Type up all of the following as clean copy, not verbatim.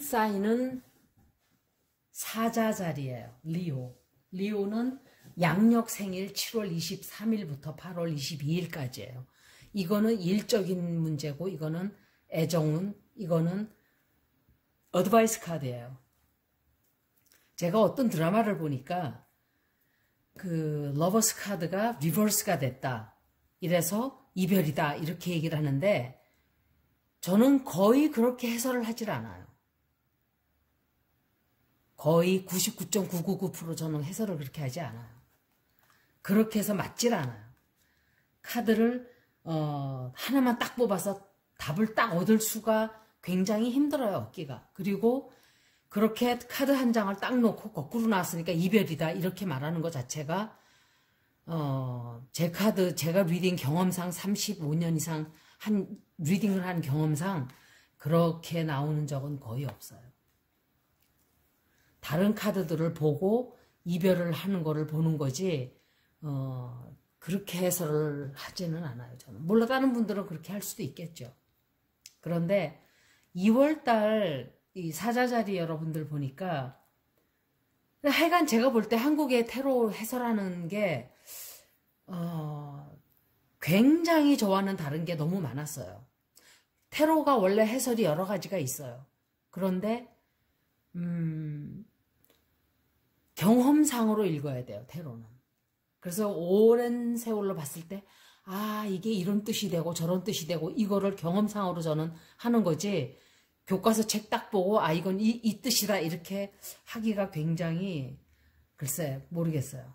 사인은 사자 자리예요. 리오. 리오는 양력 생일 7월 23일부터 8월 22일까지예요. 이거는 일적인 문제고, 이거는 애정운, 이거는 어드바이스 카드예요. 제가 어떤 드라마를 보니까 그 러버스 카드가 리버스가 됐다, 이래서 이별이다, 이렇게 얘기를 하는데 저는 거의 그렇게 해설을 하질 않아요. 거의 99.999% 저는 해설을 그렇게 하지 않아요. 그렇게 해서 맞질 않아요. 카드를 하나만 딱 뽑아서 답을 딱 얻을 수가 굉장히 힘들어요, 얻기가. 그리고 그렇게 카드 한 장을 딱 놓고 거꾸로 나왔으니까 이별이다, 이렇게 말하는 것 자체가 제 카드, 제가 리딩 경험상 35년 이상 한 리딩을 한 경험상 그렇게 나오는 적은 거의 없어요. 다른 카드들을 보고 이별을 하는 거를 보는 거지 그렇게 해설을 하지는 않아요, 저는. 몰라, 다른 분들은 그렇게 할 수도 있겠죠. 그런데 2월달 이 사자자리 여러분들 보니까 하여간 제가 볼 때 한국의 테러 해설하는 게 굉장히 저와는 다른 게 너무 많았어요. 테러가 원래 해설이 여러 가지가 있어요. 그런데 경험상으로 읽어야 돼요, 테러는. 그래서 오랜 세월로 봤을 때 아, 이게 이런 뜻이 되고 저런 뜻이 되고, 이거를 경험상으로 저는 하는 거지 교과서 책 딱 보고 아, 이건 이 뜻이다, 이렇게 하기가 굉장히, 글쎄, 모르겠어요.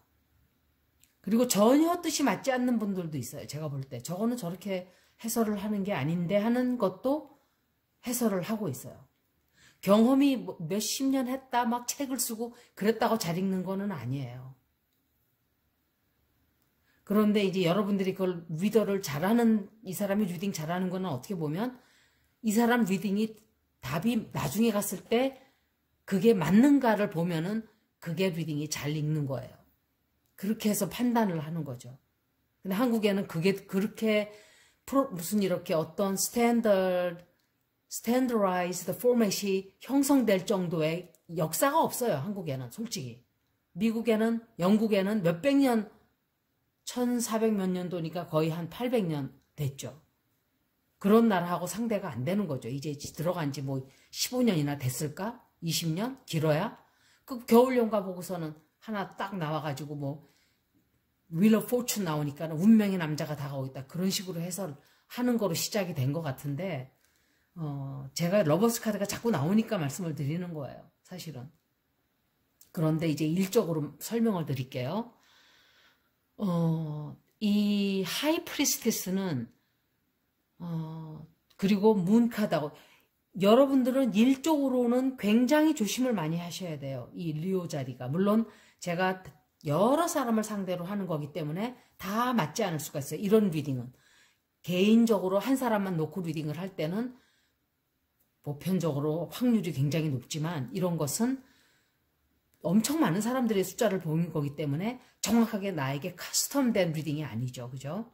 그리고 전혀 뜻이 맞지 않는 분들도 있어요, 제가 볼 때. 저거는 저렇게 해설을 하는 게 아닌데 하는 것도 해설을 하고 있어요. 경험이 몇십 년 했다, 막 책을 쓰고 그랬다고 잘 읽는 거는 아니에요. 그런데 이제 여러분들이 그걸 리더를 잘하는, 이 사람이 리딩 잘하는 거는 어떻게 보면 이 사람 리딩이 답이 나중에 갔을 때 그게 맞는가를 보면은 그게 리딩이 잘 읽는 거예요. 그렇게 해서 판단을 하는 거죠. 근데 한국에는 그게 그렇게 무슨 이렇게 어떤 스탠더라이즈드 포맷이 형성될 정도의 역사가 없어요, 한국에는. 솔직히 미국에는, 영국에는 몇백 년, 1400 몇 년도니까 거의 한 800년 됐죠. 그런 나라하고 상대가 안 되는 거죠. 이제 들어간 지 뭐 15년이나 됐을까? 20년? 길어야? 그 겨울연가 보고서는 하나 딱 나와가지고 뭐 윌 오브 포춘 나오니까 운명의 남자가 다가오고 있다, 그런 식으로 해설하는 거로 시작이 된 것 같은데 제가 러버스 카드가 자꾸 나오니까 말씀을 드리는 거예요, 사실은. 그런데 이제 일적으로 설명을 드릴게요. 이 하이 프리스티스는 그리고 문카드하고, 여러분들은 일적으로는 굉장히 조심을 많이 하셔야 돼요, 이 리오 자리가. 물론 제가 여러 사람을 상대로 하는 거기 때문에 다 맞지 않을 수가 있어요, 이런 리딩은. 개인적으로 한 사람만 놓고 리딩을 할 때는 보편적으로 확률이 굉장히 높지만, 이런 것은 엄청 많은 사람들의 숫자를 보는 거기 때문에 정확하게 나에게 커스텀된 리딩이 아니죠, 그죠?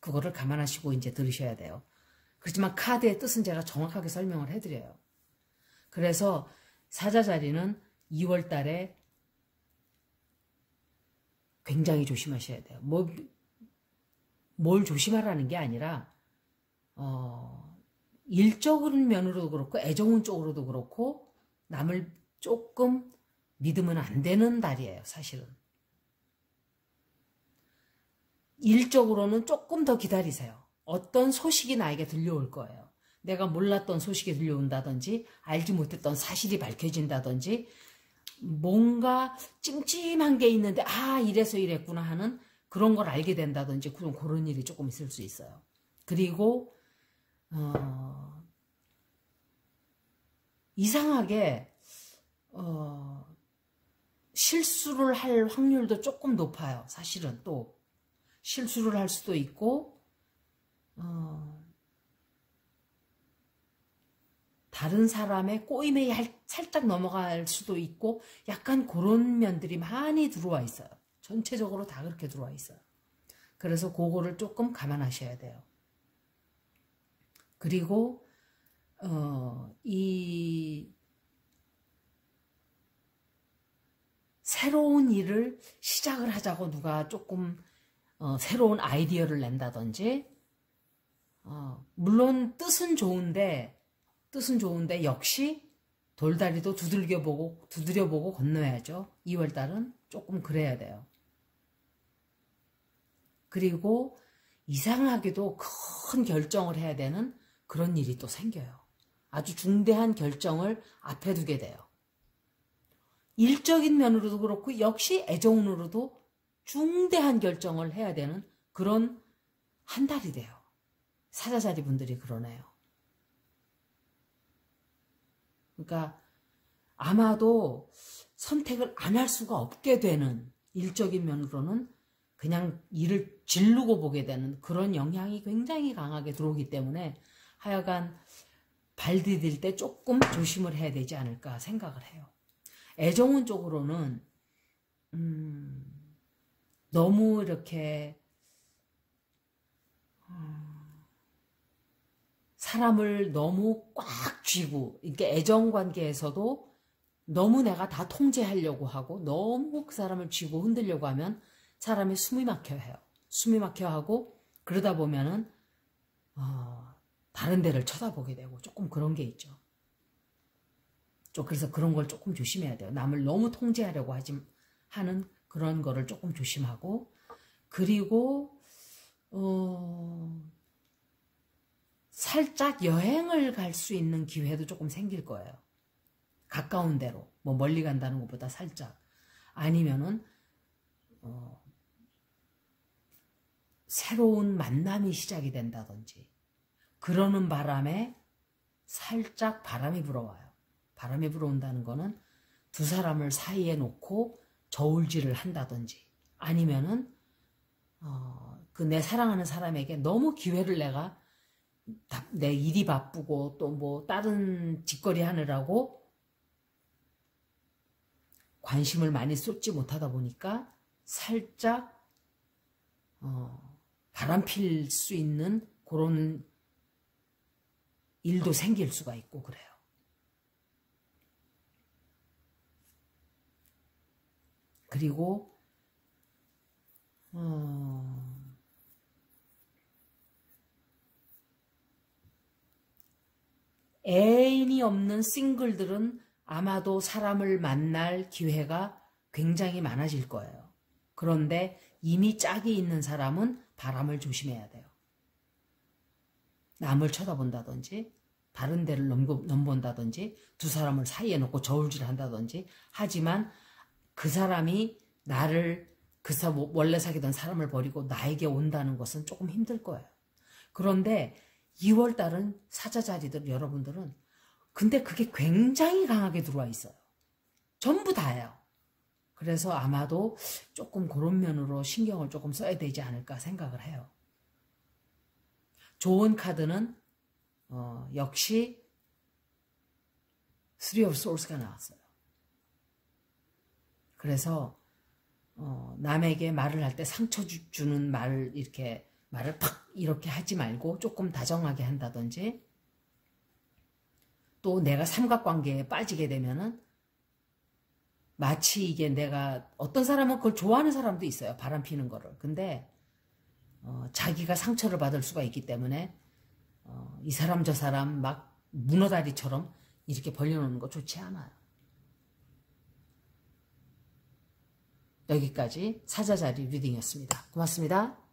그거를 감안하시고 이제 들으셔야 돼요. 그렇지만 카드의 뜻은 제가 정확하게 설명을 해드려요. 그래서 사자자리는 2월 달에 굉장히 조심하셔야 돼요. 뭘 조심하라는 게 아니라 일적인 면으로도 그렇고 애정운 쪽으로도 그렇고 남을 조금 믿으면 안 되는 달이에요, 사실은. 일적으로는 조금 더 기다리세요. 어떤 소식이 나에게 들려올 거예요. 내가 몰랐던 소식이 들려온다든지, 알지 못했던 사실이 밝혀진다든지, 뭔가 찜찜한 게 있는데 아, 이래서 이랬구나 하는 그런 걸 알게 된다든지, 그런 일이 조금 있을 수 있어요. 그리고 이상하게 실수를 할 확률도 조금 높아요, 사실은. 또 실수를 할 수도 있고 다른 사람의 꼬임에 살짝 넘어갈 수도 있고, 약간 그런 면들이 많이 들어와 있어요. 전체적으로 다 그렇게 들어와 있어요. 그래서 그거를 조금 감안하셔야 돼요. 그리고 이 새로운 일을 시작을 하자고 누가 조금 새로운 아이디어를 낸다든지, 물론 뜻은 좋은데 역시 돌다리도 두드려보고 건너야죠. 2월달은 조금 그래야 돼요. 그리고 이상하게도 큰 결정을 해야 되는 그런 일이 또 생겨요. 아주 중대한 결정을 앞에 두게 돼요. 일적인 면으로도 그렇고 역시 애정으로도 중대한 결정을 해야 되는 그런 한 달이 돼요. 사자자리 분들이 그러네요. 그러니까 아마도 선택을 안 할 수가 없게 되는, 일적인 면으로는 그냥 일을 질르고 보게 되는 그런 영향이 굉장히 강하게 들어오기 때문에 하여간 발 디딜 때 조금 조심을 해야 되지 않을까 생각을 해요. 애정운 쪽으로는 너무 이렇게 사람을 너무 꽉 쥐고, 이렇게 애정관계에서도 너무 내가 다 통제하려고 하고 너무 그 사람을 쥐고 흔들려고 하면 사람이 숨이 막혀 해요. 숨이 막혀 하고, 그러다 보면은 다른 데를 쳐다보게 되고 조금 그런 게 있죠. 그래서 그런 걸 조금 조심해야 돼요. 남을 너무 통제하려고 하는 그런 거를 조금 조심하고, 그리고 살짝 여행을 갈 수 있는 기회도 조금 생길 거예요. 가까운 데로, 뭐 멀리 간다는 것보다 살짝, 아니면은 새로운 만남이 시작이 된다든지, 그러는 바람에 살짝 바람이 불어와요. 바람이 불어온다는 거는 두 사람을 사이에 놓고 저울질을 한다든지, 아니면은 그 내 사랑하는 사람에게 너무 기회를 내가, 내 일이 바쁘고 또 뭐 다른 짓거리 하느라고 관심을 많이 쏟지 못하다 보니까 살짝 바람 필 수 있는 그런 일도 생길 수가 있고 그래요. 그리고 애인이 없는 싱글들은 아마도 사람을 만날 기회가 굉장히 많아질 거예요. 그런데 이미 짝이 있는 사람은 바람을 조심해야 돼요. 남을 쳐다본다든지, 다른 데를 넘본다든지, 두 사람을 사이에 놓고 저울질한다든지. 하지만 그 사람이 나를, 원래 사귀던 사람을 버리고 나에게 온다는 것은 조금 힘들 거예요. 그런데 2월달은 사자자리들 여러분들은, 근데 그게 굉장히 강하게 들어와 있어요. 전부 다예요. 그래서 아마도 조금 그런 면으로 신경을 조금 써야 되지 않을까 생각을 해요. 좋은 카드는 역시 3 of Souls가 나왔어요. 그래서 남에게 말을 할 때 상처 주는 말, 이렇게 말을 팍 이렇게 하지 말고 조금 다정하게 한다든지, 또 내가 삼각관계에 빠지게 되면은 마치 이게 내가, 어떤 사람은 그걸 좋아하는 사람도 있어요. 바람 피는 거를. 근데 자기가 상처를 받을 수가 있기 때문에 이 사람 저 사람 막 문어다리처럼 이렇게 벌려놓는 거 좋지 않아요. 여기까지 사자자리 리딩이었습니다. 고맙습니다.